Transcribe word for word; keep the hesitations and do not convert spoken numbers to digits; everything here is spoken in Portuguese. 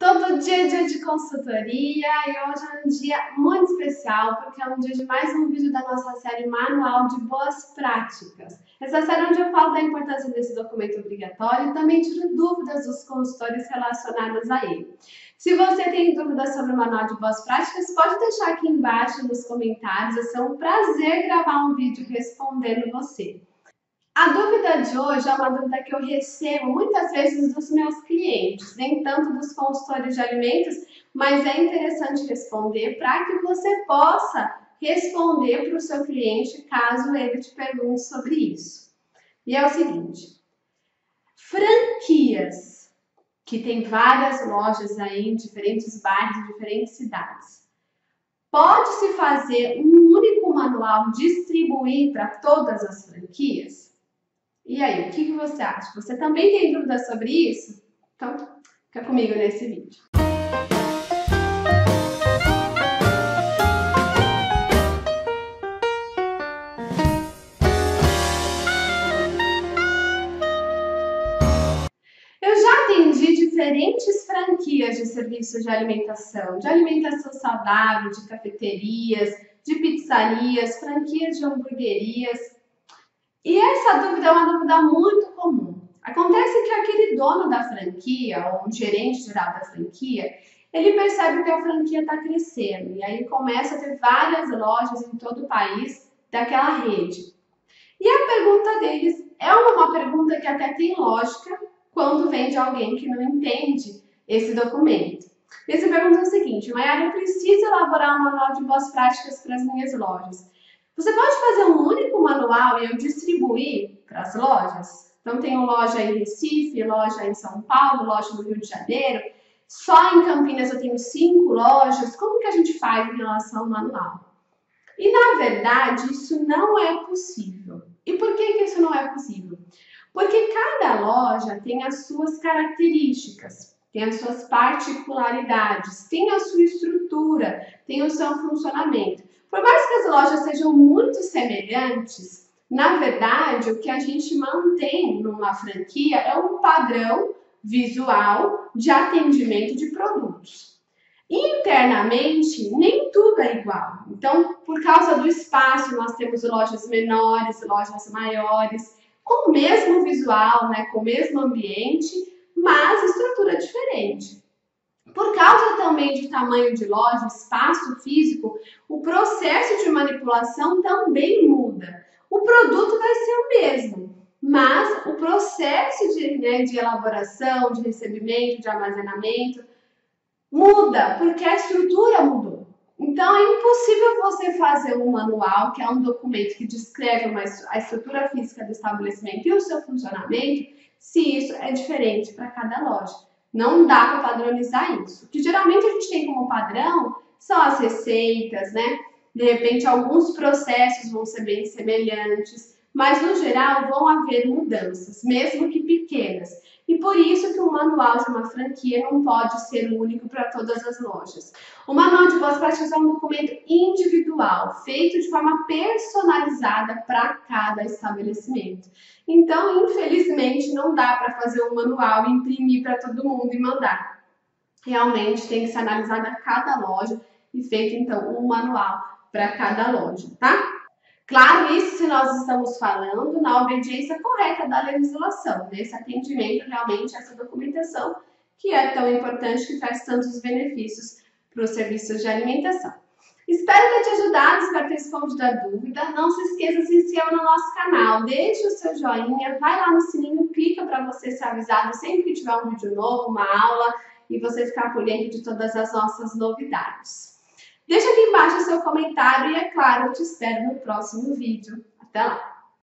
Todo dia é dia de consultoria e hoje é um dia muito especial porque é um dia de mais um vídeo da nossa série Manual de Boas Práticas. Essa série onde eu falo da importância desse documento obrigatório e também tiro dúvidas dos consultores relacionadas a ele. Se você tem dúvidas sobre o Manual de Boas Práticas, pode deixar aqui embaixo nos comentários, vai ser um prazer gravar um vídeo respondendo você. A dúvida de hoje é uma dúvida que eu recebo muitas vezes dos meus clientes, nem tanto dos consultores de alimentos, mas é interessante responder para que você possa responder para o seu cliente caso ele te pergunte sobre isso. E é o seguinte: franquias, que tem várias lojas aí em diferentes bairros, diferentes cidades. Pode-se fazer um único manual, distribuir para todas as franquias? E aí, o que você acha? Você também tem dúvidas sobre isso? Então, fica comigo nesse vídeo. Eu já atendi diferentes franquias de serviços de alimentação, de alimentação saudável, de cafeterias, de pizzarias, franquias de hamburguerias. E essa dúvida é uma dúvida muito comum. Acontece que aquele dono da franquia, ou um gerente geral da franquia, ele percebe que a franquia está crescendo e aí começa a ter várias lojas em todo o país daquela rede. E a pergunta deles é uma pergunta que até tem lógica quando vem de alguém que não entende esse documento. Eles me perguntam o seguinte: Maiara, eu preciso elaborar um manual de boas práticas para as minhas lojas. Você pode fazer um único manual e eu distribuir para as lojas? Então, tenho loja em Recife, loja em São Paulo, loja no Rio de Janeiro. Só em Campinas eu tenho cinco lojas. Como que a gente faz em relação ao manual? E, na verdade, isso não é possível. E por que que isso não é possível? Porque cada loja tem as suas características, tem as suas particularidades, tem a sua estrutura, tem o seu funcionamento. Por mais que as lojas sejam muito semelhantes, na verdade, o que a gente mantém numa franquia é um padrão visual de atendimento de produtos. Internamente, nem tudo é igual. Então, por causa do espaço, nós temos lojas menores, lojas maiores, com o mesmo visual, né, com o mesmo ambiente, mas estrutura diferente. Por causa também de tamanho de loja, espaço físico, o processo de manipulação também muda. O produto vai ser o mesmo, mas o processo de, né, de elaboração, de recebimento, de armazenamento muda, porque a estrutura mudou. Então é impossível você fazer um manual, que é um documento que descreve uma, a estrutura física do estabelecimento e o seu funcionamento, se isso é diferente para cada loja. Não dá para padronizar isso. O que geralmente a gente tem como padrão são as receitas, né? De repente, alguns processos vão ser bem semelhantes, mas no geral vão haver mudanças, mesmo que pequenas. E por isso que o manual de uma franquia não pode ser único para todas as lojas. O manual de boas práticas é um documento individual, feito de forma personalizada para cada estabelecimento. Então, infelizmente, não dá para fazer um manual e imprimir para todo mundo e mandar. Realmente tem que ser analisada cada loja e feito, então, um manual para cada loja, tá? Claro, isso se nós estamos falando na obediência correta da legislação, nesse atendimento realmente a essa documentação que é tão importante, que traz tantos benefícios para os serviços de alimentação. Espero ter te ajudado, espero ter respondido a dúvida. Não se esqueça de se inscrever no nosso canal, deixe o seu joinha, vai lá no sininho, clica para você ser avisado sempre que tiver um vídeo novo, uma aula, e você ficar por dentro de todas as nossas novidades. Deixa aqui embaixo o seu comentário e, é claro, eu te espero no próximo vídeo. Até lá!